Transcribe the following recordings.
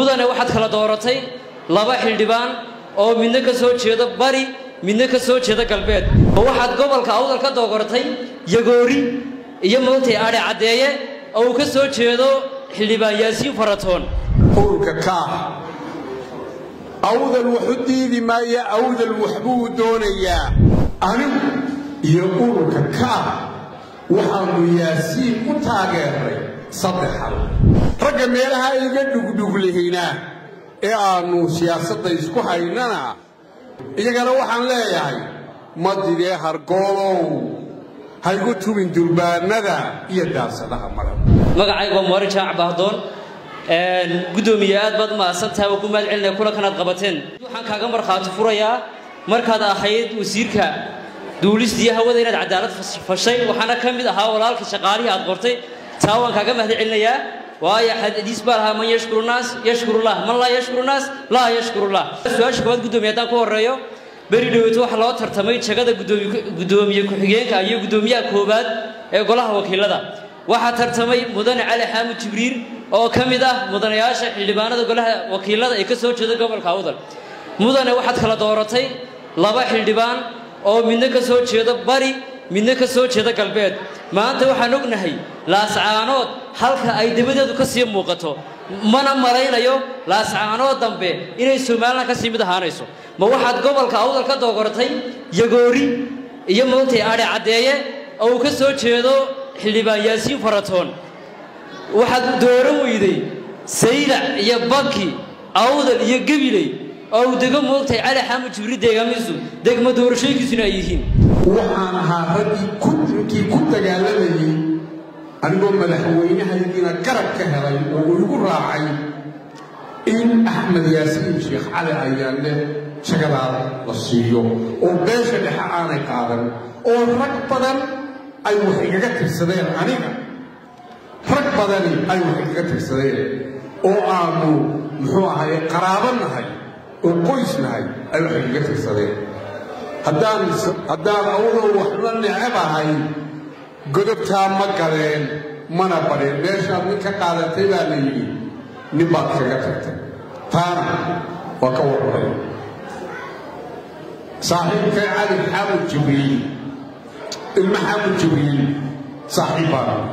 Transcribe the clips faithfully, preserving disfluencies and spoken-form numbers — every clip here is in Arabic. مدن واحد خلا دورتين لبا حلدبان أو منك سوت شهدا باري منك سوت شهدا كلبيت واحد قبل كأول كذا دورتين يجوري يموتي على عداية أو كسوت شهدا حلدبان ياسين فرطون. أول كاه أول الوحدي لما يا أول الوحبود دونيا أنا يقول كاه وحن ياسين متاجر. صدق رقم يلها يقدر دوغلي هنا إيه أنو سياسة يسكوها هنا يقدر واحد لا يعني ما تدري هرقولو هيقولوا من دربان نذا يدا صدق مرة ما قاعدين مورج عبه دون قدوميات بعد ما صدها وكم عندنا كل كانت غبتين وحن كاجم برخات فريا مركز أحيد وسيركا دوليس ديها وذين العدالة فشيء وحنا كم بدها ورالك شقاري هالقرطي سواء كم هذا عليا ويا حديث بالها من يشكر الناس يشكر الله من لا يشكر الناس لا يشكر الله. سؤال شو قدومي هذا كوريو بريدو يتوه حلوات هرتمي شقد قدومي قدومي يكحجين كأيو قدومي كوباد يقوله وكيل هذا واحد هرتمي مدن على حامد جبريل أو كم هذا مدن ياش اللي بانه يقوله وكيل هذا يكسر شذا قبل كاودر مدن واحد خلا دورتين لبا اللي بان أو منك سوت شذا باري منك سوت شذا قلبيت ما أنت وحنوك نهي لاسعانات حلقة أي دبده دكسي موقته منا مرينا يوم لاسعانات دم به إنه سمعنا كسي مده هانيسو ما واحد قبل كأول كده قرطي يجوري يموتي على عداية أو كسر شهدو حلبا ياسين فرطون واحد دوره ويدي سيلا يبكي أو ذل يجبلي أو دكم موتي على حامد جبري دكميزو دكم دوره شيء كسينا يهين وأنا هردي كنتي كنت قالني أنهم ملحوينها الذين كرك كهري ويقول راعي إن أحمد ياسين شيخ على أيامه شغال للصيو وباش لحقاني قادم وركبا أي وحقيقة السدير عنينا ركبا أي وحقيقة السدير وآمو محوها قرابنا هاي وقويسنا هاي أي وحقيقة السدير هدان هدان أولا وحنا نعبها هاي قدرتها مكرين منا برين ليش أبغي كقالتي بالي نبات خيرتك فهم وكورين صاحب كعالي حامد جبريل المحامد جبريل صاحبا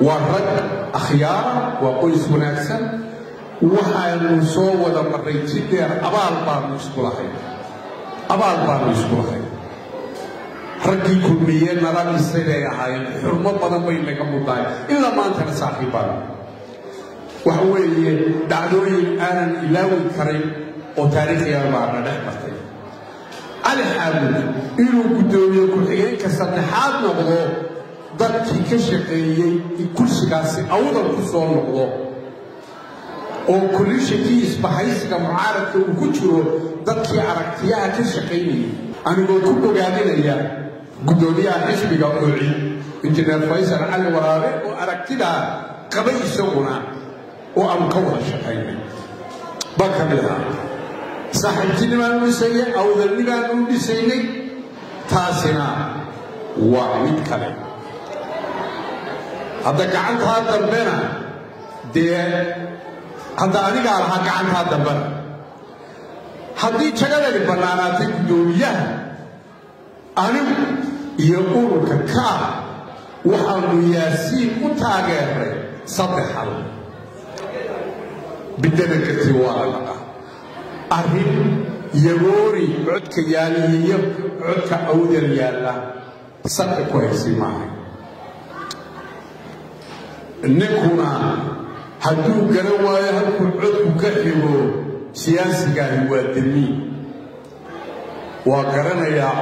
والرد أخيار وقيس مناسا وحي المسو ودمرين جدا أبا البار مسكولحي أبا البار مسكولحي رجي كلمية نرى السيرة هاي حرمة بدن بين لكم مطاي إلا ما أنت صاحبا وهو دعوي الآن إلى الكريم وتاريخ يا بارنا نحمته على حال إلو قدومي كحيين كسرنحات نقضو ضدي كشقيين كل شقاسي أوضا كسور نقضو وكل شقي إصبحيس كمعارك وكتشرو ضدي عرقتيها كشقيين أنا قلت قاعدين يا قدودي حزب قوي انجنير فيصل علي وراري وأركتها قبل سوقنا وأمكوها الشقيمة بكملها صاحب كلمة نسيء أو ذنبها نسيء تاسنا وعيد كلام هذا كعنت هذا دمنا دي هذا أنا قال هذا كعنت هذا دمنا هذه شغلة البرنامج الدولية أنا يقول كا وحن ياسين متاجر صدق حلو بدنا كتوار لقى أهم يوري عدك يالي يب عدك أودر يالا صدق كويس معي نكونا هدو جروا يهكون عدك كحيو سياسي كان يوادمي وقرنا يا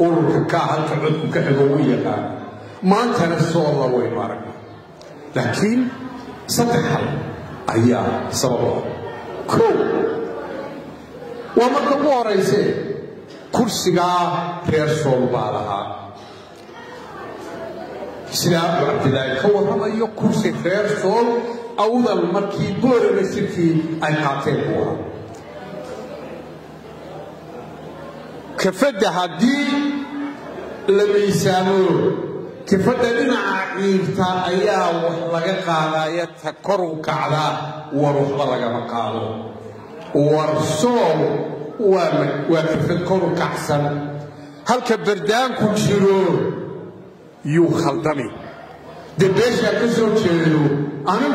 أورك كاهل كعدك كهجوية كان ما تنسوا الله ويمارك لكن صدق حل أيام صبر كل وما كبوا رئيسه كرسي كا ترسول بالها سلام ابتدائي كوه ما يو كرسي ترسول أو ذا المركي دور السكي أنقاطعها كفد هدي لما يسامو كفترنا عيبتا أيها وحلقة قالاية تكرو كعلا وروح لغا مقالو ورسول وكفتروا كعسن هل كبردان كن شرور يو خلطمي دي بيشا كسو شرور أنو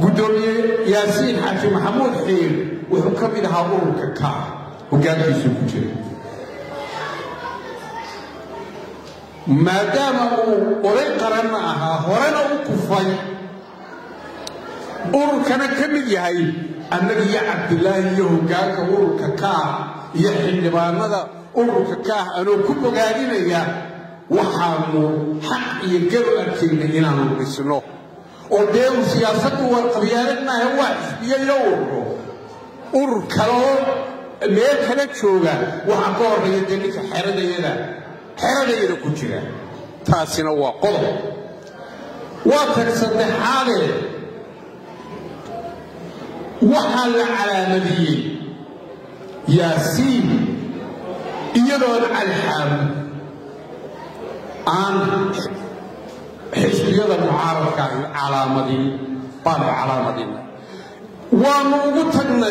قدرني ياسين حاجي محمود حين وحكمين هابور ككار وقال في سكوتي ما دام أولي قرناها هورنا وكفاي أور كان كمل يهي النبي يا عبد الله يهوكاك أور ككاه يحل بامضى أور ككاه أنا كل قاعدين يا وحامو حق يقرأ كلمة هنا نقصناه وديو سياسته والقبيلة ما هو يلوه أور كلام ما كانت شوقة وعقار يدلك حرد يلا حاله يركوجيا تاسنا وقضى وتكسد حاله وحل على نبي ياسين يدور الحام عن حزبية المعارضة على مدينة طالع على مدينة وموجودنا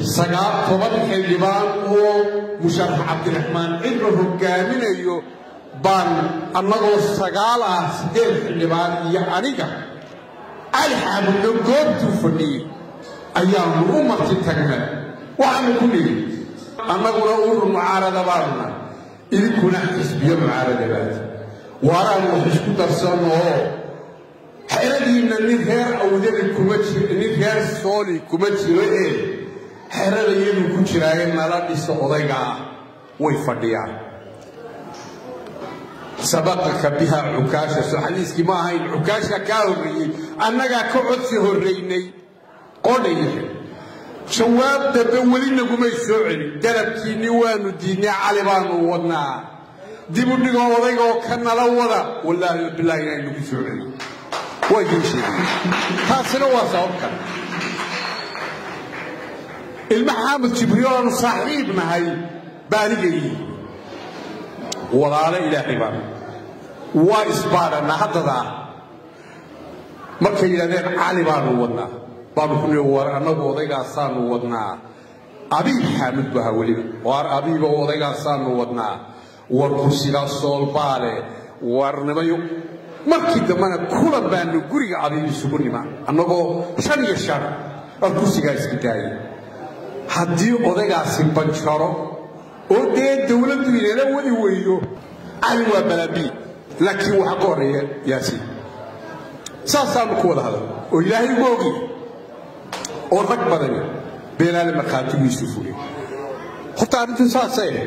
سقاط طبق اللبان ومشرح عبد الرحمن إنه كامل أيو بان النقو السقالة سدير اللبان يعنيك ألحب النقوب تفني أيام الأمة تتكمل وعمل كله النقو نقول المعارضة بارنا إذ كنا حسبية معارضة بات وراء محشكو ترسلنا هو حيالي إن النذهر أو ذلك كمتشر النذهر الصولي كمتشر إيه حرر يلو كجراء نراد السعودية ويفديان سبقك بها عكاشة سحليس كما هاي العكاشة كاوري أنك كعدسه الريني قولي شواب دبولين قمي سعري قلبتي نوان ديني علبان وودنا ديبو نقوضيك وكنا لوضا والله بالله ينينو بسعري ويجيشي تاسنا واسعبكا المحامد جبريل صاحبنا هاي بالغي ولا إلى حباب وإسبارنا حتى ذا مكي لنا علي بانو ودنا بانو كنا ورانا وضيقا صانو ودنا أبي حامد بها ولي وار أبي وضيقا صانو ودنا ورقسيلا صول بالي وارنبيو مكي دمانا كولا بانو قريق أبي سبوني ما أنه شان يشار القسيلا اسكتاي هدي أودعا سيبان شارو أودع دولة دولة ودي ويو أيوة بلبي لكن وحقوري ياسين ساسام كود هذا وإلهي بوجي أورك بدني بينال مكاتب يسوفني حتى أنت ساسين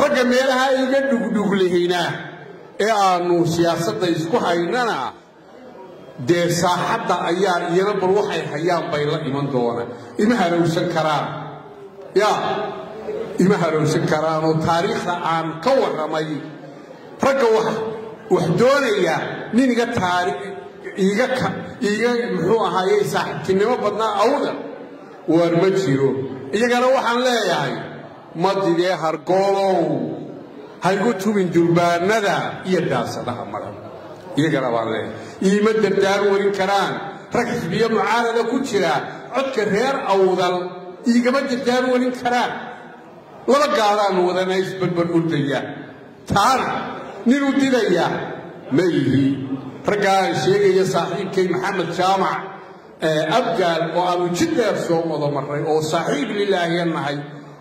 رقم يلها يقدر دوغلي هنا إيه أنو سياسة يسكو هيننا دي صاحب دا أيار ينبر وحي حيام بيلا إيمان دونا إما هلو سكران يا إما هلو سكران وتاريخ عن قوة رمي رقا وحدوني يا نين يقا تاريخ يقا يقا محوها هاي صاحب كنما بدنا أولا وارمجيرو يقا روحان لا يعني مضي ليه هرقولو هايقو تومين دربان ندا يداسة لها مرم يقرأ بالله يمد الدار والكران ركز بيا معارضة كتيرة عدك غير أوضل يمد الدار والكران ولا قارن ولا ناس بالبنود ديا تعال نرودي ذيا مايلي رجع شيء يا صاحب كي محمد شامع أبجل وأبو جدة يرسوم هذا مرة أو صاحب لله ينمحي